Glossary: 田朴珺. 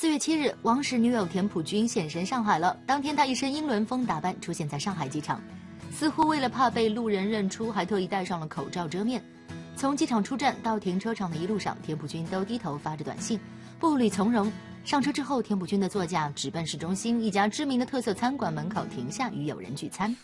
4月7日，王室女友田朴珺现身上海了。当天，她一身英伦风打扮出现在上海机场，似乎为了怕被路人认出，还特意戴上了口罩遮面。从机场出站到停车场的一路上，田朴珺都低头发着短信，步履从容。 上车之后，田朴珺的座驾直奔市中心一家知名的特色餐馆门口停下，与友人聚餐。